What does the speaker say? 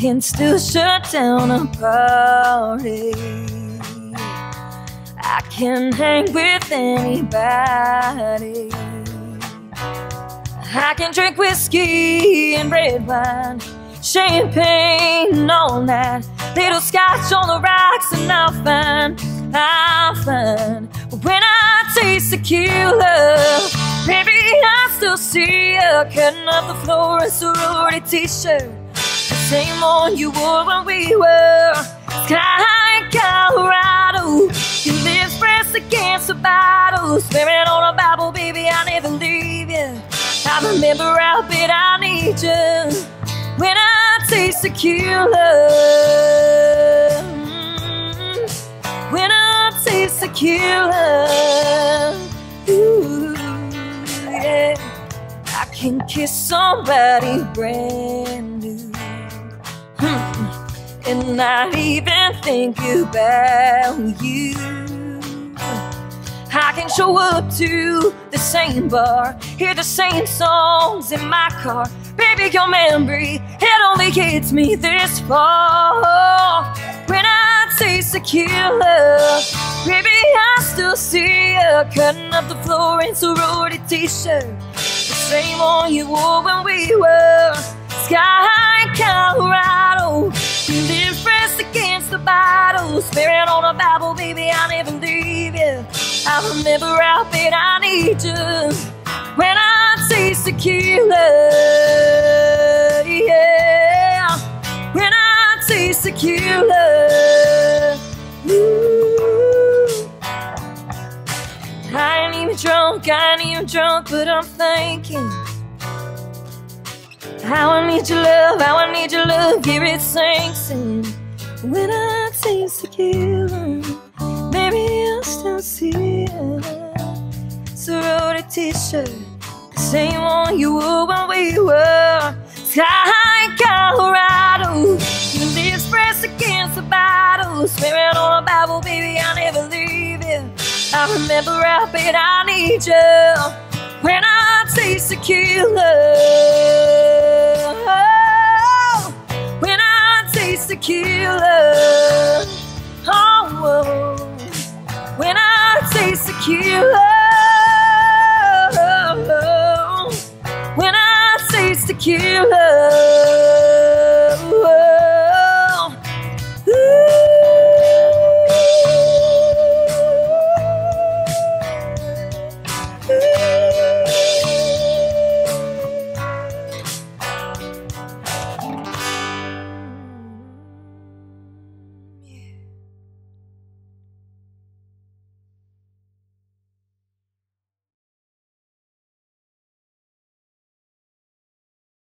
can still shut down a party. I can hang with anybody. I can drink whiskey and red wine, champagne all night, little scotch on the rocks, and I'll find when I taste tequila, baby, I still see her cutting up the floor in sorority t-shirt, the same one you wore when we were sky high in Colorado. You live pressed against the bottle, swearing on a Bible, baby, I'll never leave you. I remember how bit I need you when I taste tequila. When I taste tequila, ooh, yeah. I can kiss somebody brand new, and not even think about you. I can show up to the same bar, hear the same songs in my car. Baby, your memory, it only gets me this far. When I taste tequila, baby, I still see her cutting up the floor in sorority t-shirt, the same one you wore when we were sky high in Colorado. You live pressed against the bottle, swearing on a Bible, baby, I'll never leave you. I remember how bad I need you when I taste tequila, yeah. When I taste tequila, ooh. I ain't even drunk, but I'm thinking how I need your love, how I need your love. Here it sinks in when I taste tequila, baby, I still see her. Serotta t-shirt, same one you wore when we were sky high in Colorado. You live pressed against the bottle, swearing on a Bible, baby, I'll never leave you. I remember how bad I need you when I taste tequila. When I taste tequila, oh, when I taste tequila. Tequila.